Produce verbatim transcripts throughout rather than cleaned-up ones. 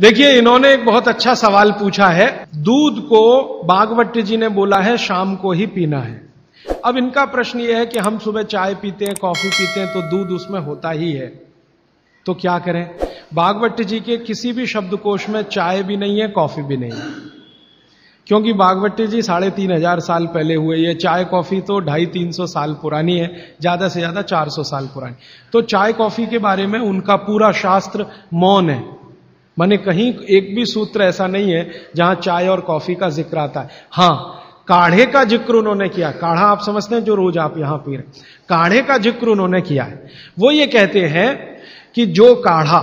देखिए, इन्होंने एक बहुत अच्छा सवाल पूछा है। दूध को बागभट्ट जी ने बोला है शाम को ही पीना है। अब इनका प्रश्न यह है कि हम सुबह चाय पीते हैं, कॉफी पीते हैं, तो दूध उसमें होता ही है, तो क्या करें। बागभट्ट जी के किसी भी शब्दकोश में चाय भी नहीं है, कॉफी भी नहीं है, क्योंकि बागभट्ट जी साढ़े तीन हजार साल पहले हुए। ये चाय कॉफी तो ढाई तीन सौ साल पुरानी है, ज्यादा से ज्यादा चार सौ साल पुरानी। तो चाय कॉफी के बारे में उनका पूरा शास्त्र मौन है, माने कहीं एक भी सूत्र ऐसा नहीं है जहां चाय और कॉफी का जिक्र आता है। हाँ, काढ़े का जिक्र उन्होंने किया। काढ़ा आप समझते हैं जो रोज आप यहां पी रहे, काढ़े का जिक्र उन्होंने किया है। वो ये कहते हैं कि जो काढ़ा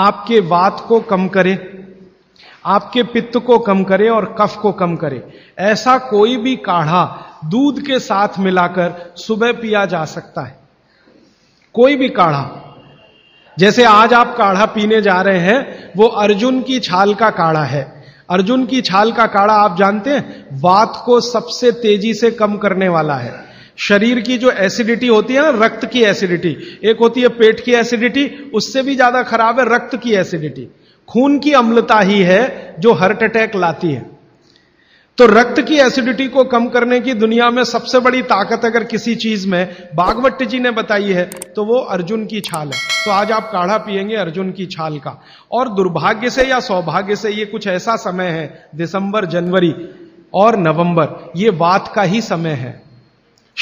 आपके वात को कम करे, आपके पित्त को कम करे और कफ को कम करे, ऐसा कोई भी काढ़ा दूध के साथ मिलाकर सुबह पिया जा सकता है। कोई भी काढ़ा, जैसे आज आप काढ़ा पीने जा रहे हैं, वो अर्जुन की छाल का काढ़ा है। अर्जुन की छाल का काढ़ा आप जानते हैं वात को सबसे तेजी से कम करने वाला है। शरीर की जो एसिडिटी होती है ना, रक्त की एसिडिटी, एक होती है पेट की एसिडिटी, उससे भी ज्यादा खराब है रक्त की एसिडिटी। खून की अम्लता ही है जो हार्ट अटैक लाती है। तो रक्त की एसिडिटी को कम करने की दुनिया में सबसे बड़ी ताकत अगर किसी चीज में बागभट्ट जी ने बताई है तो वो अर्जुन की छाल है। तो आज आप काढ़ा पिएंगे अर्जुन की छाल का। और दुर्भाग्य से या सौभाग्य से ये कुछ ऐसा समय है, दिसंबर, जनवरी और नवंबर, ये वात का ही समय है।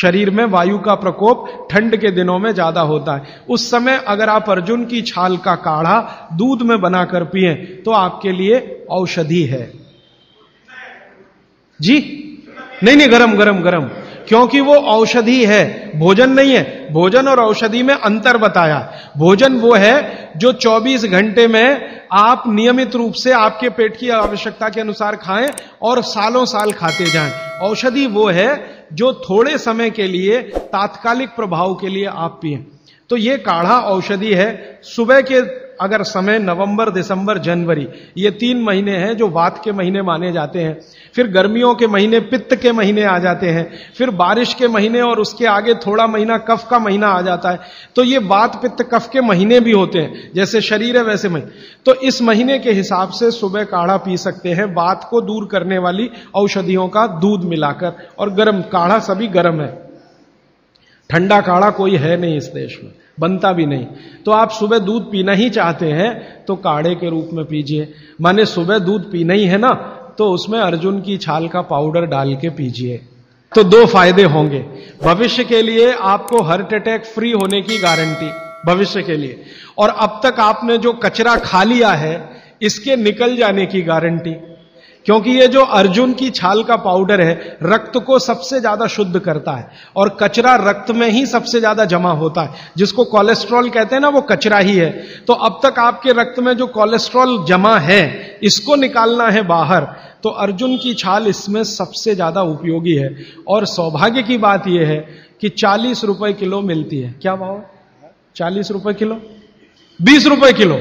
शरीर में वायु का प्रकोप ठंड के दिनों में ज्यादा होता है। उस समय अगर आप अर्जुन की छाल का काढ़ा दूध में बनाकर पिए तो आपके लिए औषधि है जी। नहीं नहीं, गरम गरम गरम, क्योंकि वो औषधि है, भोजन नहीं है। भोजन और औषधि में अंतर बताया। भोजन वो है जो चौबीस घंटे में आप नियमित रूप से आपके पेट की आवश्यकता के अनुसार खाएं और सालों साल खाते जाएं। औषधि वो है जो थोड़े समय के लिए, तात्कालिक प्रभाव के लिए आप पिए। तो ये काढ़ा औषधि है। सुबह के अगर समय, नवंबर, दिसंबर, जनवरी, ये तीन महीने हैं जो वात के महीने माने जाते हैं। फिर गर्मियों के महीने, पित्त के महीने आ जाते हैं। फिर बारिश के महीने और उसके आगे थोड़ा महीना कफ का महीना आ जाता है। तो ये वात, पित्त, कफ के महीने भी होते हैं, जैसे शरीर है वैसे महीने। तो इस महीने के हिसाब से सुबह काढ़ा पी सकते हैं, वात को दूर करने वाली औषधियों का दूध मिलाकर। और गर्म काढ़ा सभी गर्म है, ठंडा काढ़ा कोई है नहीं इस देश में, बनता भी नहीं। तो आप सुबह दूध पीना ही चाहते हैं तो काढ़े के रूप में पीजिए। माने सुबह दूध पीना ही है ना, तो उसमें अर्जुन की छाल का पाउडर डाल के पीजिए। तो दो फायदे होंगे भविष्य के लिए, आपको हार्ट अटैक फ्री होने की गारंटी भविष्य के लिए, और अब तक आपने जो कचरा खा लिया है इसके निकल जाने की गारंटी। क्योंकि ये जो अर्जुन की छाल का पाउडर है रक्त को सबसे ज्यादा शुद्ध करता है, और कचरा रक्त में ही सबसे ज्यादा जमा होता है, जिसको कोलेस्ट्रॉल कहते हैं ना, वो कचरा ही है। तो अब तक आपके रक्त में जो कोलेस्ट्रॉल जमा है इसको निकालना है बाहर, तो अर्जुन की छाल इसमें सबसे ज्यादा उपयोगी है। और सौभाग्य की बात यह है कि चालीस रुपए किलो मिलती है। क्या भाव? चालीस रुपए किलो, बीस रुपए किलो,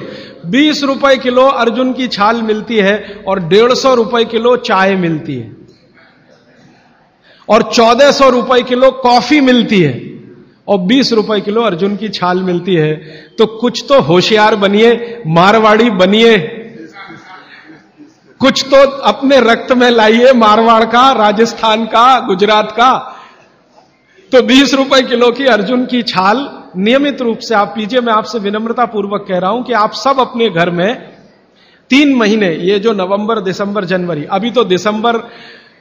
बीस रुपए किलो अर्जुन की छाल मिलती है और डेढ़ सौ रुपए किलो चाय मिलती है और चौदह सौ रुपए किलो कॉफी मिलती है और बीस रुपए किलो अर्जुन की छाल मिलती है। तो कुछ तो होशियार बनिए, मारवाड़ी बनिए, कुछ तो अपने रक्त में लाइए, मारवाड़ का, राजस्थान का, गुजरात का। तो बीस रुपए किलो की अर्जुन की छाल नियमित रूप से आप पीजिए। मैं आपसे विनम्रता पूर्वक कह रहा हूं कि आप सब अपने घर में तीन महीने, ये जो नवंबर, दिसंबर, जनवरी, अभी तो दिसंबर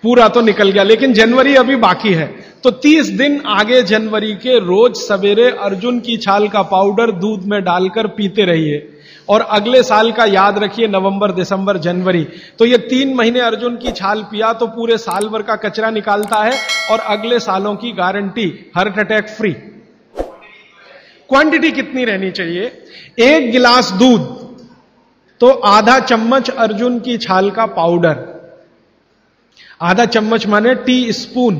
पूरा तो निकल गया लेकिन जनवरी अभी बाकी है, तो तीस दिन आगे जनवरी के रोज सवेरे अर्जुन की छाल का पाउडर दूध में डालकर पीते रहिए। और अगले साल का याद रखिए, नवंबर, दिसंबर, जनवरी, तो ये तीन महीने अर्जुन की छाल पिया तो पूरे साल भर का कचरा निकालता है और अगले सालों की guarantee, heart attack free. Quantity कितनी रहनी चाहिए? एक गिलास दूध तो आधा चम्मच अर्जुन की छाल का पाउडर, आधा चम्मच माने टी स्पून।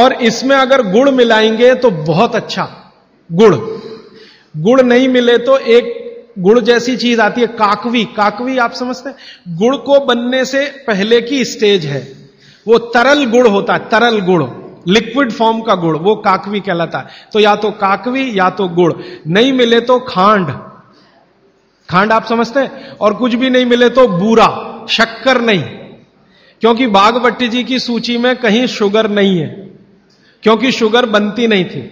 और इसमें अगर गुड़ मिलाएंगे तो बहुत अच्छा। गुड़, गुड़ नहीं मिले तो एक गुड़ जैसी चीज आती है काकवी। काकवी आप समझते हैं, गुड़ को बनने से पहले की स्टेज है, वो तरल गुड़ होता है, तरल गुड़, लिक्विड फॉर्म का गुड़, वो काकवी कहलाता है। तो या तो काकवी या तो गुड़, नहीं मिले तो खांड। खांड आप समझते हैं। और कुछ भी नहीं मिले तो बूरा, शक्कर नहीं, क्योंकि बागभट्ट जी की सूची में कहीं शुगर नहीं है, क्योंकि शुगर बनती नहीं थी।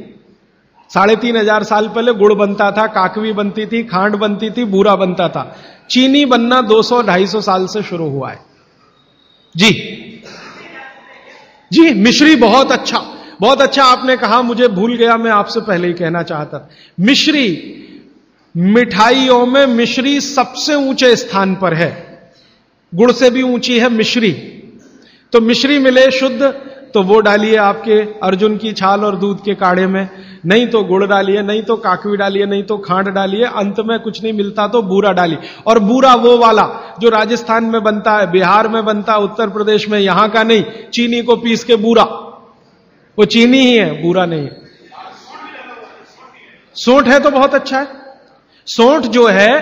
साढ़े तीन हजार साल पहले गुड़ बनता था, काकवी बनती थी, खांड बनती थी, बूरा बनता था। चीनी बनना दो सौ ढाई सौ साल से शुरू हुआ है। जी जी मिश्री, बहुत अच्छा बहुत अच्छा आपने कहा, मुझे भूल गया, मैं आपसे पहले ही कहना चाहता था। मिश्री, मिठाइयों में मिश्री सबसे ऊंचे स्थान पर है, गुड़ से भी ऊंची है मिश्री। तो मिश्री मिले शुद्ध तो वो डालिए आपके अर्जुन की छाल और दूध के काढ़े में, नहीं तो गुड़ डालिए, नहीं तो काकवी डालिए, नहीं तो खांड डालिए। अंत में कुछ नहीं मिलता तो बूरा डालिए। और बूरा वो वाला जो राजस्थान में बनता है, बिहार में बनता है, उत्तर प्रदेश में, यहां का नहीं। चीनी को पीस के बूरा, वो चीनी ही है, बूरा नहीं है। सोंठ है तो बहुत अच्छा है। सोंठ जो है,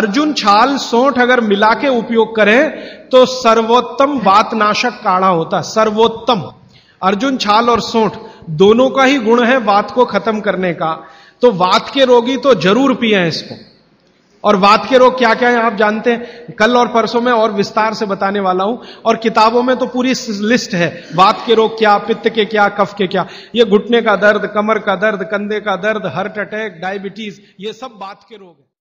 अर्जुन छाल सोंठ अगर मिला के उपयोग करें तो सर्वोत्तम वातनाशक काढ़ा होता है। सर्वोत्तम अर्जुन छाल और सोंठ दोनों का ही गुण है वात को खत्म करने का। तो वात के रोगी तो जरूर पिए इसको। और वात के रोग क्या क्या है आप जानते हैं, कल और परसों में और विस्तार से बताने वाला हूं। और किताबों में तो पूरी लिस्ट है, वात के रोग क्या, पित्त के क्या, कफ के क्या। ये घुटने का दर्द, कमर का दर्द, कंधे का दर्द, हार्ट अटैक, डायबिटीज, ये सब वात के रोग है।